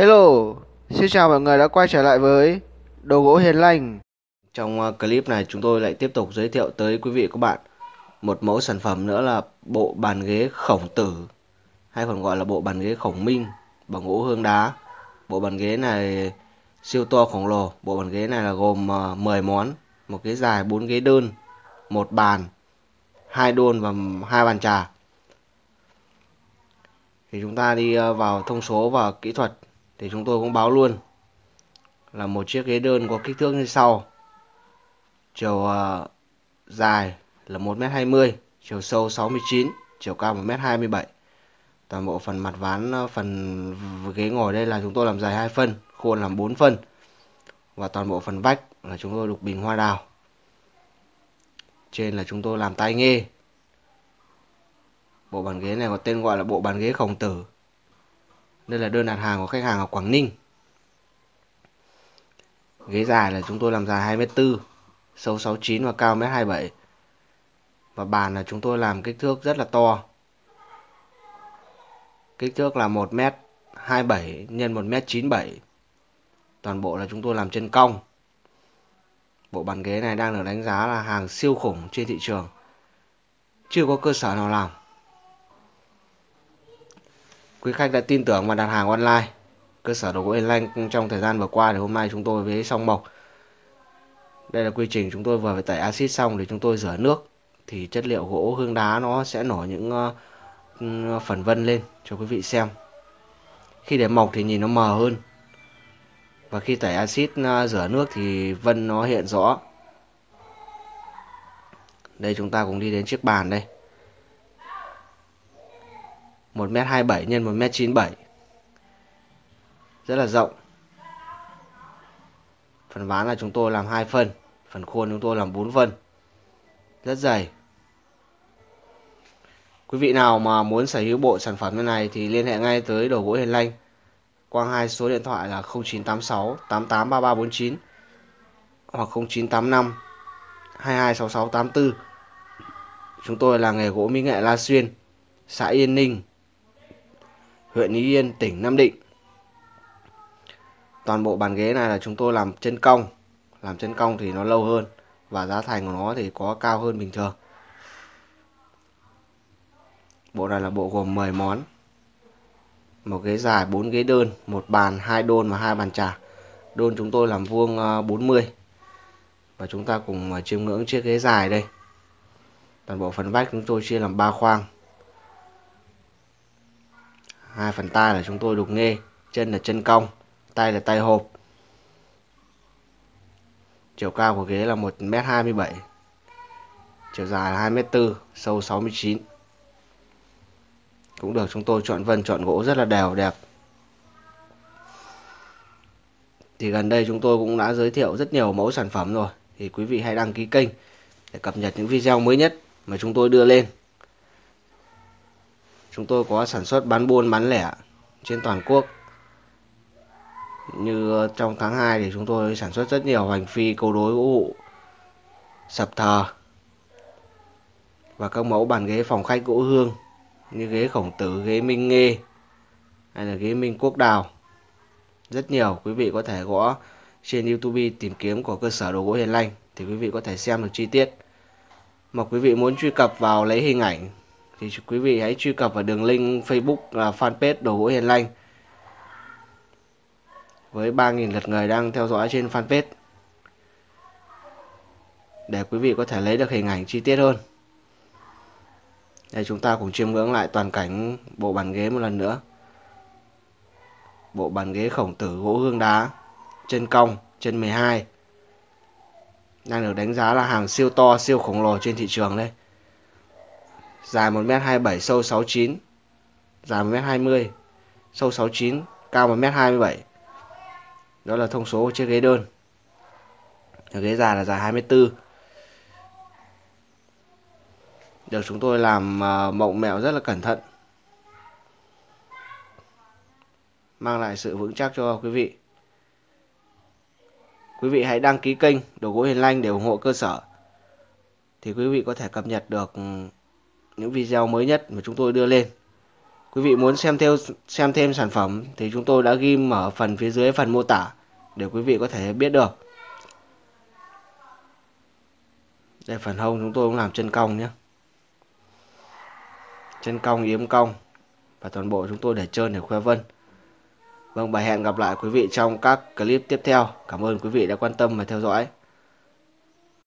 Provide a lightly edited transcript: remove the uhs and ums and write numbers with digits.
Hello, xin chào mọi người đã quay trở lại với Đồ Gỗ Hiền Lanh. Trong clip này chúng tôi lại tiếp tục giới thiệu tới quý vị các bạn một mẫu sản phẩm nữa là bộ bàn ghế Khổng Tử, hay còn gọi là bộ bàn ghế Khổng Minh bằng gỗ hương đá. Bộ bàn ghế này siêu to khổng lồ. Bộ bàn ghế này là gồm 10 món, một ghế dài, 4 ghế đơn, một bàn, 2 đôn và 2 bàn trà. Thì chúng ta đi vào thông số và kỹ thuật thì chúng tôi cũng báo luôn là một chiếc ghế đơn có kích thước như sau: chiều dài là 1m20, chiều sâu 69, chiều cao 1m27. Toàn bộ phần mặt ván, phần ghế ngồi đây là chúng tôi làm dài 2 phân, khuôn làm 4 phân. Và toàn bộ phần vách là chúng tôi đục bình hoa đào. Trên là chúng tôi làm tay nghề. Bộ bàn ghế này có tên gọi là bộ bàn ghế Khổng Tử. Đây là đơn đặt hàng của khách hàng ở Quảng Ninh. Ghế dài là chúng tôi làm dài 2m4, sâu 69 và cao 1m27. Và bàn là chúng tôi làm kích thước rất là to. Kích thước là 1m27 x 1m97. Toàn bộ là chúng tôi làm chân cong. Bộ bàn ghế này đang được đánh giá là hàng siêu khủng trên thị trường. Chưa có cơ sở nào làm. Quý khách đã tin tưởng và đặt hàng online. Cơ sở Đồ Gỗ Hiền Lanh trong thời gian vừa qua thì hôm nay chúng tôi với song mộc. Đây là quy trình chúng tôi vừa phải tẩy axit xong để chúng tôi rửa nước. Thì chất liệu gỗ hương đá nó sẽ nổi những phần vân lên cho quý vị xem. Khi để mộc thì nhìn nó mờ hơn. Và khi tẩy axit rửa nước thì vân nó hiện rõ. Đây chúng ta cùng đi đến chiếc bàn đây. 1m27 x 1m97. Rất là rộng. Phần ván là chúng tôi làm 2 phân. Phần khuôn chúng tôi làm 4 phân. Rất dày. Quý vị nào mà muốn sở hữu bộ sản phẩm như này thì liên hệ ngay tới Đồ Gỗ Hiền Lanh qua hai số điện thoại là 0986 883349 hoặc 0985 226684. Chúng tôi là nghề gỗ mỹ nghệ La Xuyên, xã Yên Ninh, huyện Ý Yên, tỉnh Nam Định. Toàn bộ bàn ghế này là chúng tôi làm chân cong. Làm chân cong thì nó lâu hơn và giá thành của nó thì có cao hơn bình thường. Bộ này là bộ gồm 10 món. Một ghế dài, 4 ghế đơn, một bàn, 2 đôn và 2 bàn trà. Đôn chúng tôi làm vuông 40. Và chúng ta cùng chiêm ngưỡng chiếc ghế dài đây. Toàn bộ phần vách chúng tôi chia làm 3 khoang. 2 phần tay là chúng tôi đục nghê, chân là chân cong, tay là tay hộp. Chiều cao của ghế là 1m27. Chiều dài là 2m4, sâu 69. Cũng được chúng tôi chọn vân, chọn gỗ rất là đều, đẹp. Thì gần đây chúng tôi cũng đã giới thiệu rất nhiều mẫu sản phẩm rồi. Thì quý vị hãy đăng ký kênh để cập nhật những video mới nhất mà chúng tôi đưa lên. Chúng tôi có sản xuất bán buôn, bán lẻ trên toàn quốc. Như trong tháng 2 thì chúng tôi sản xuất rất nhiều hoành phi, câu đối, gỗ hụ, sập thờ. Và các mẫu bàn ghế phòng khách gỗ hương như ghế Khổng Tử, ghế Minh Nghê hay là ghế Minh Quốc Đào. Rất nhiều, quý vị có thể gõ trên YouTube tìm kiếm của cơ sở Đồ Gỗ Hiền Lanh thì quý vị có thể xem được chi tiết. Mà quý vị muốn truy cập vào lấy hình ảnh thì quý vị hãy truy cập vào đường link Facebook là fanpage Đồ Gỗ Hiền Lanh. Với 3.000 lượt người đang theo dõi trên fanpage, để quý vị có thể lấy được hình ảnh chi tiết hơn. Đây chúng ta cùng chiêm ngưỡng lại toàn cảnh bộ bàn ghế một lần nữa. Bộ bàn ghế Khổng Tử gỗ hương đá, chân cong, chân 12. Đang được đánh giá là hàng siêu to, siêu khổng lồ trên thị trường đây. Dài 1m27, sâu 69. Dài 1m20, sâu 69, cao 1m27. Đó là thông số của chiếc ghế đơn. Ghế dài là dài 24. Được chúng tôi làm mộng mẹo rất là cẩn thận, mang lại sự vững chắc cho quý vị. Quý vị hãy đăng ký kênh Đồ Gỗ Hiền Lanh để ủng hộ cơ sở. Thì quý vị có thể cập nhật được những video mới nhất mà chúng tôi đưa lên. Quý vị muốn xem thêm sản phẩm thì chúng tôi đã ghim ở phần phía dưới phần mô tả để quý vị có thể biết được. Đây, phần hông chúng tôi cũng làm chân cong nhé. Chân cong, yếm cong và toàn bộ chúng tôi để trơn để khoe vân. Vâng, và hẹn gặp lại quý vị trong các clip tiếp theo. Cảm ơn quý vị đã quan tâm và theo dõi.